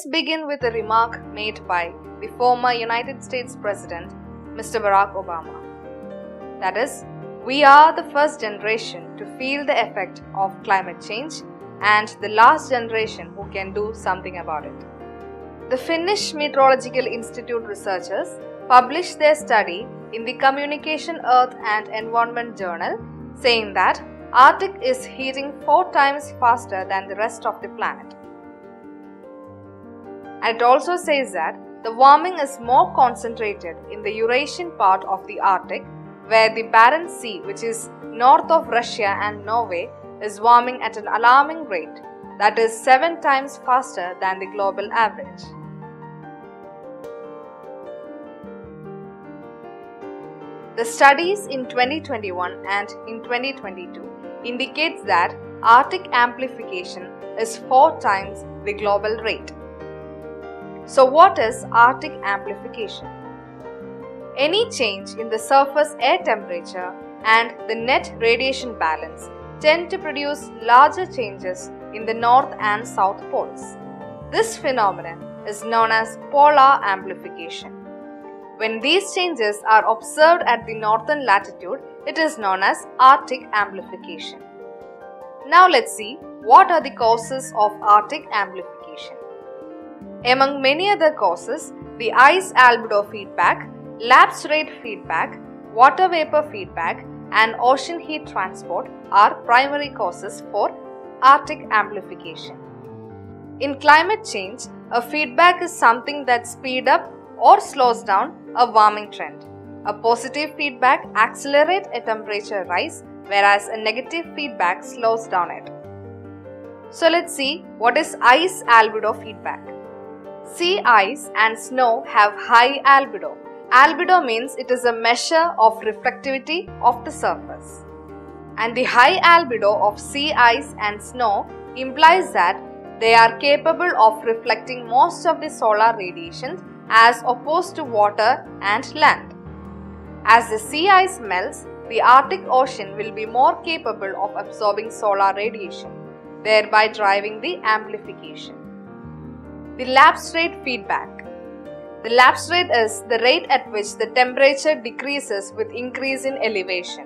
Let's begin with a remark made by the former United States President, Mr. Barack Obama. That is, we are the first generation to feel the effect of climate change and the last generation who can do something about it. The Finnish Meteorological Institute researchers published their study in the Communication Earth and Environment Journal, saying that Arctic is heating 4 times faster than the rest of the planet. And it also says that the warming is more concentrated in the Eurasian part of the Arctic, where the Barents Sea, which is north of Russia and Norway, is warming at an alarming rate, that is 7 times faster than the global average. The studies in 2021 and in 2022 indicates that Arctic amplification is 4 times the global rate. So what is Arctic amplification? Any change in the surface air temperature and the net radiation balance tend to produce larger changes in the north and south poles. This phenomenon is known as polar amplification. When these changes are observed at the northern latitude, it is known as Arctic amplification. Now let's see what are the causes of Arctic amplification. Among many other causes, the ice albedo feedback, lapse rate feedback, water vapor feedback, and ocean heat transport are primary causes for Arctic amplification. In climate change, a feedback is something that speeds up or slows down a warming trend. A positive feedback accelerates a temperature rise, whereas a negative feedback slows down it. So let's see what is ice albedo feedback. Sea ice and snow have high albedo. Albedo means it is a measure of reflectivity of the surface. And the high albedo of sea ice and snow implies that they are capable of reflecting most of the solar radiation as opposed to water and land. As the sea ice melts, the Arctic Ocean will be more capable of absorbing solar radiation, thereby driving the amplification. The lapse rate feedback. The lapse rate is the rate at which the temperature decreases with increase in elevation.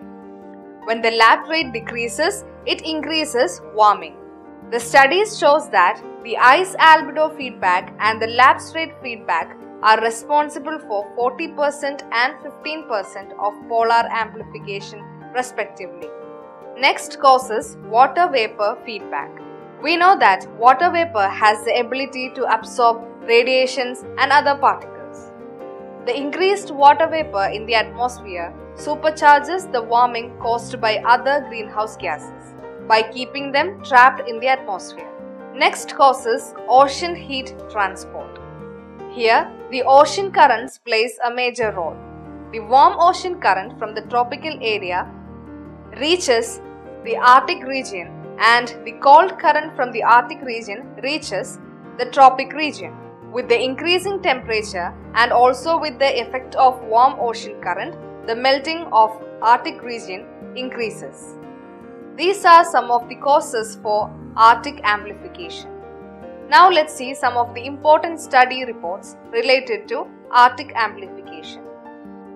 When the lapse rate decreases, it increases warming. The studies shows that the ice albedo feedback and the lapse rate feedback are responsible for 40% and 15% of polar amplification respectively. Next cause is water vapor feedback. We know that water vapor has the ability to absorb radiations and other particles. The increased water vapor in the atmosphere supercharges the warming caused by other greenhouse gases by keeping them trapped in the atmosphere. Next cause is ocean heat transport. Here, the ocean currents plays a major role. The warm ocean current from the tropical area reaches the Arctic region, and the cold current from the Arctic region reaches the tropic region. With the increasing temperature and also with the effect of warm ocean current, the melting of Arctic region increases. These are some of the causes for Arctic amplification. Now let's see some of the important study reports related to Arctic amplification.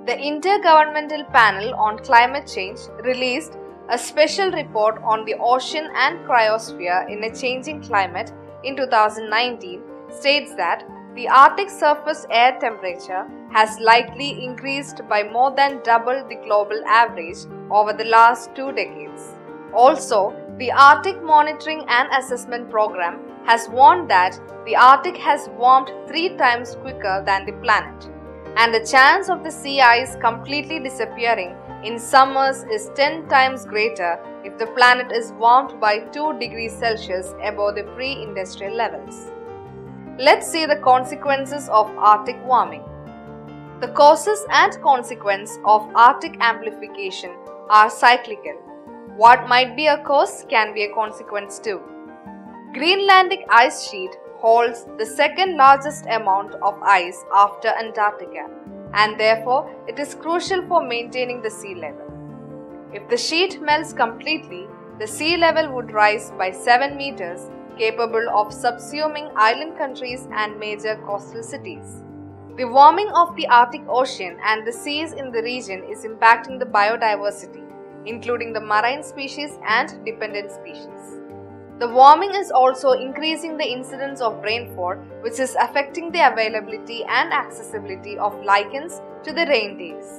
The Intergovernmental Panel on Climate Change released a special report on the ocean and cryosphere in a changing climate in 2019, states that the Arctic surface air temperature has likely increased by more than double the global average over the last 2 decades. Also, the Arctic Monitoring and Assessment Program has warned that the Arctic has warmed 3 times quicker than the planet, and the chance of the sea ice completely disappearing in summers is 10 times greater if the planet is warmed by 2 degrees Celsius above the pre-industrial levels. Let's see the consequences of Arctic warming. The causes and consequences of Arctic amplification are cyclical. What might be a cause can be a consequence too. Greenlandic ice sheet holds the second largest amount of ice after Antarctica, and therefore it is crucial for maintaining the sea level. If the sheet melts completely, the sea level would rise by 7 meters capable of subsuming island countries and major coastal cities. The warming of the Arctic Ocean and the seas in the region is impacting the biodiversity, including the marine species and dependent species. The warming is also increasing the incidence of rainfall, which is affecting the availability and accessibility of lichens to the reindeers.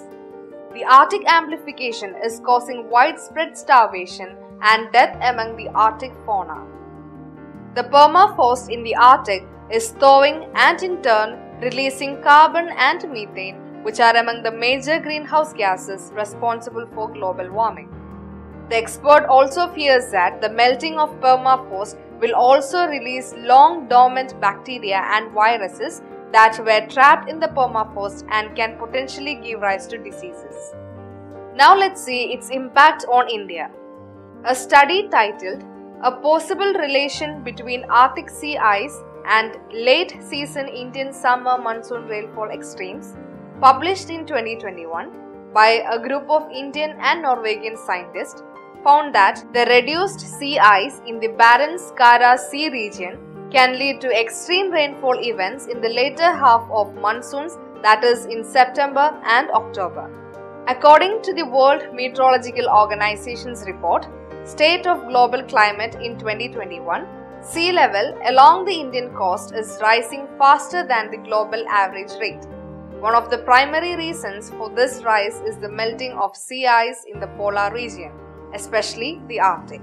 The Arctic amplification is causing widespread starvation and death among the Arctic fauna. The permafrost in the Arctic is thawing and in turn releasing carbon and methane, which are among the major greenhouse gases responsible for global warming. The expert also fears that the melting of permafrost will also release long dormant bacteria and viruses that were trapped in the permafrost and can potentially give rise to diseases. Now let's see its impact on India. A study titled "A Possible Relation Between Arctic Sea Ice and Late-Season Indian Summer Monsoon Rainfall Extremes," published in 2021 by a group of Indian and Norwegian scientists, found that the reduced sea ice in the Barents-Kara Sea region can lead to extreme rainfall events in the later half of monsoons, that is in September and October. According to the World Meteorological Organization's report, State of Global Climate in 2021, sea level along the Indian coast is rising faster than the global average rate. One of the primary reasons for this rise is the melting of sea ice in the polar region, especially the Arctic.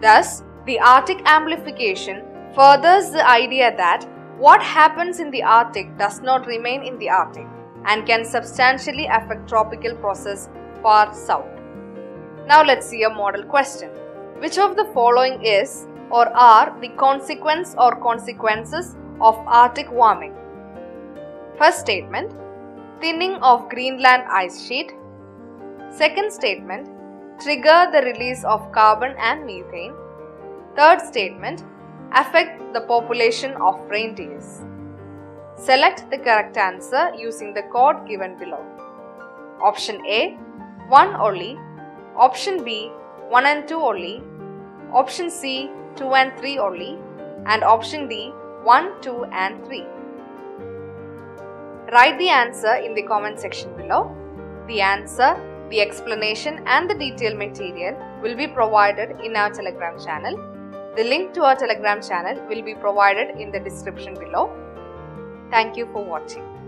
Thus, the Arctic amplification furthers the idea that what happens in the Arctic does not remain in the Arctic and can substantially affect tropical processes far south. Now let's see a model question. Which of the following is or are the consequence or consequences of Arctic warming? First statement, thinning of Greenland ice sheet. Second statement, trigger the release of carbon and methane. Third statement, affect the population of reindeers. Select the correct answer using the code given below. Option A, 1 only. Option B, 1 and 2 only. Option C, 2 and 3 only. And option D, 1, 2 and 3. Write the answer in the comment section below. The answer, the explanation and the detailed material will be provided in our Telegram channel. The link to our Telegram channel will be provided in the description below. Thank you for watching.